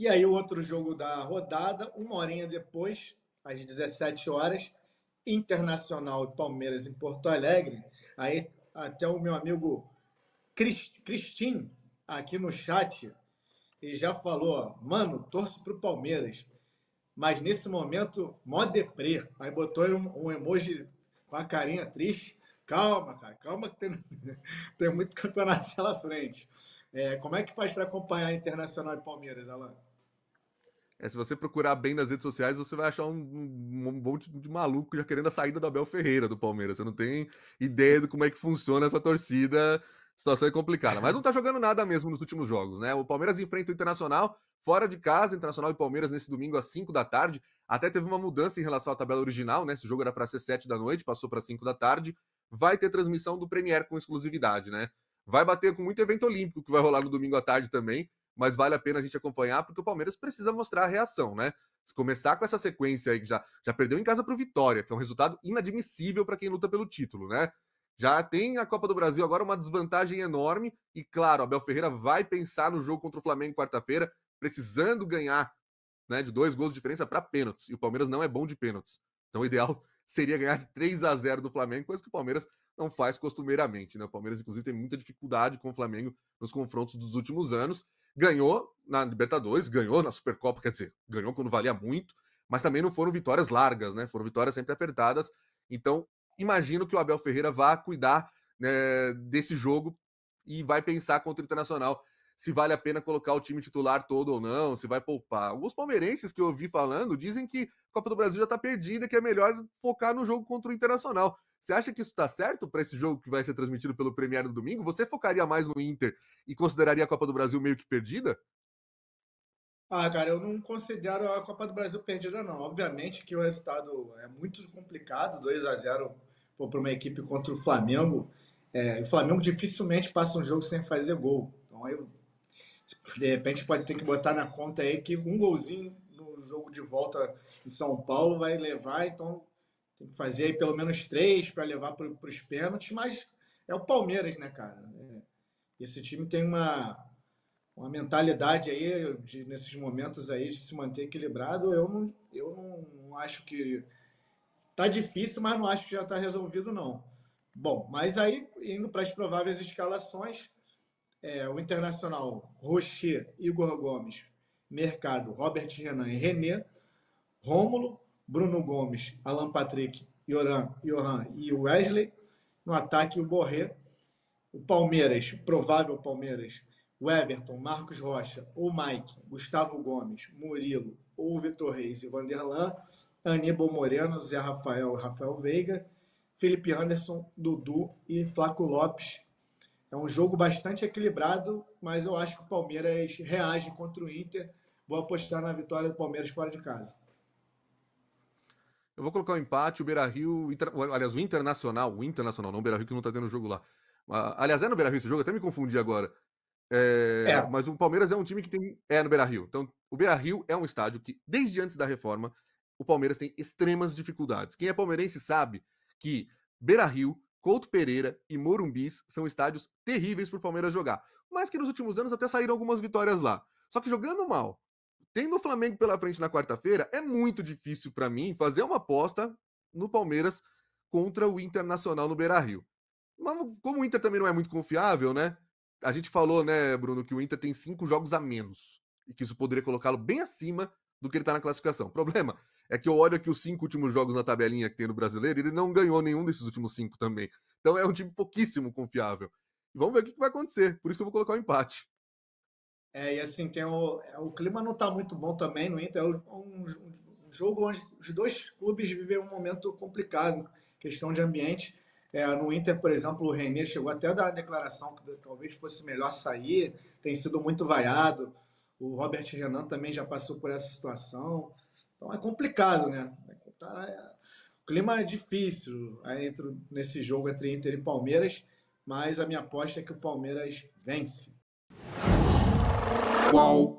E aí o outro jogo da rodada, uma horinha depois, às 17 horas, Internacional e Palmeiras em Porto Alegre. Aí até o meu amigo Cristin, aqui no chat, e já falou, mano, torço pro Palmeiras, mas nesse momento, mó deprê. Aí botou um emoji com a carinha triste. Calma, cara, calma que tem muito campeonato pela frente. Como é que faz para acompanhar Internacional e Palmeiras, Alain? Se você procurar bem nas redes sociais, você vai achar um monte de maluco já querendo a saída do Abel Ferreira do Palmeiras. Você não tem ideia de como é que funciona essa torcida. A situação é complicada. Mas não tá jogando nada mesmo nos últimos jogos, né? O Palmeiras enfrenta o Internacional fora de casa, Internacional e Palmeiras, nesse domingo às 5 da tarde. Até teve uma mudança em relação à tabela original, né? Esse jogo era para ser 7 da noite, passou para 5 da tarde. Vai ter transmissão do Premiere com exclusividade, né? Vai bater com muito evento olímpico que vai rolar no domingo à tarde também, mas vale a pena a gente acompanhar, porque o Palmeiras precisa mostrar a reação, né? Se começar com essa sequência aí, que já perdeu em casa pro Vitória, que é um resultado inadmissível para quem luta pelo título, né? Já tem a Copa do Brasil agora uma desvantagem enorme, e claro, Abel Ferreira vai pensar no jogo contra o Flamengo quarta-feira, precisando ganhar, né, de 2 gols de diferença para pênaltis, e o Palmeiras não é bom de pênaltis. Então o ideal seria ganhar de 3-0 do Flamengo, coisa que o Palmeiras não faz costumeiramente, né? O Palmeiras, inclusive, tem muita dificuldade com o Flamengo nos confrontos dos últimos anos. Ganhou na Libertadores, ganhou na Supercopa, quer dizer, ganhou quando valia muito, mas também não foram vitórias largas, né? Foram vitórias sempre apertadas. Então, imagino que o Abel Ferreira vá cuidar, né, desse jogo e vai pensar contra o Internacional se vale a pena colocar o time titular todo ou não, se vai poupar. Alguns palmeirenses que eu ouvi falando dizem que a Copa do Brasil já está perdida, que é melhor focar no jogo contra o Internacional. Você acha que isso está certo para esse jogo que vai ser transmitido pelo Premier no domingo? Você focaria mais no Inter e consideraria a Copa do Brasil meio que perdida? Ah, cara, eu não considero a Copa do Brasil perdida, não. Obviamente que o resultado é muito complicado, 2-0 para uma equipe contra o Flamengo. O Flamengo dificilmente passa um jogo sem fazer gol. Então, de repente pode ter que botar na conta aí que um golzinho no jogo de volta em São Paulo vai levar, então tem que fazer aí pelo menos 3 para levar para os pênaltis, mas é o Palmeiras, né, cara? Esse time tem uma mentalidade aí, nesses momentos aí, de se manter equilibrado. Eu não acho que... Tá difícil, mas não acho que já tá resolvido, não. Bom, mas aí, indo para as prováveis escalações... O Internacional, Rocher, Igor Gomes, Mercado, Robert Renan e René, Rômulo, Bruno Gomes, Alan Patrick, Johan e Wesley. No ataque, o Borré. O Palmeiras, provável Palmeiras, o Everton, Marcos Rocha, ou Mike, Gustavo Gomes, Murilo, ou Vitor Reis e Vanderlan, Aníbal Moreno, Zé Rafael e Rafael Veiga, Felipe Anderson, Dudu e Flaco Lopes. É um jogo bastante equilibrado, mas eu acho que o Palmeiras reage contra o Inter. Vou apostar na vitória do Palmeiras fora de casa. Eu vou colocar um empate, o Beira-Rio... Aliás, o Internacional, não o Beira-Rio, que não tá tendo jogo lá. Aliás, é no Beira-Rio esse jogo? Eu até me confundi agora. Mas o Palmeiras é um time que tem... no Beira-Rio. Então, o Beira-Rio é um estádio que, desde antes da reforma, o Palmeiras tem extremas dificuldades. Quem é palmeirense sabe que Beira-Rio, Couto Pereira e Morumbis são estádios terríveis para o Palmeiras jogar, mas que nos últimos anos até saíram algumas vitórias lá. Só que jogando mal, tendo o Flamengo pela frente na quarta-feira, é muito difícil para mim fazer uma aposta no Palmeiras contra o Internacional no Beira-Rio. Mas como o Inter também não é muito confiável, né? A gente falou, né, Bruno, que o Inter tem 5 jogos a menos e que isso poderia colocá-lo bem acima do que ele está na classificação. O problema é que eu olho aqui os 5 últimos jogos na tabelinha que tem no brasileiro, ele não ganhou nenhum desses últimos 5 também. Então é um time pouquíssimo confiável. E vamos ver o que vai acontecer. Por isso que eu vou colocar o empate. E assim, o clima não está muito bom também no Inter. É um jogo onde os dois clubes vivem um momento complicado, questão de ambiente. No Inter, por exemplo, o René chegou até a dar a declaração que talvez fosse melhor sair, tem sido muito vaiado. O Robert Renan também já passou por essa situação. Então é complicado, né? O clima é difícil nesse jogo entre Inter e Palmeiras, mas a minha aposta é que o Palmeiras vence. Qual